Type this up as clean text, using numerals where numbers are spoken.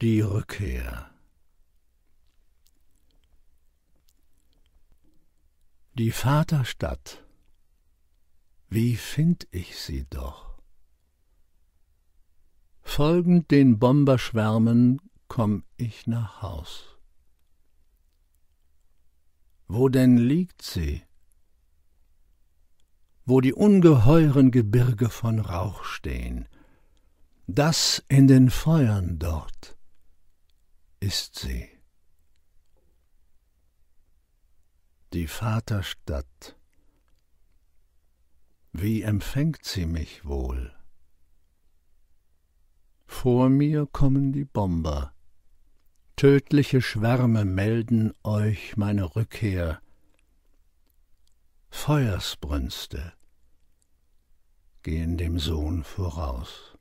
Die Rückkehr. Die Vaterstadt, wie find ich sie doch? Folgend den Bomberschwärmen komm ich nach Haus. Wo denn liegt sie? Wo die ungeheuren Gebirge von Rauch stehen, das in den Feuern dort ist sie. Die Vaterstadt, wie empfängt sie mich wohl? Vor mir kommen die Bomber, tödliche Schwärme melden euch meine Rückkehr, Feuersbrünste gehen dem Sohn voraus.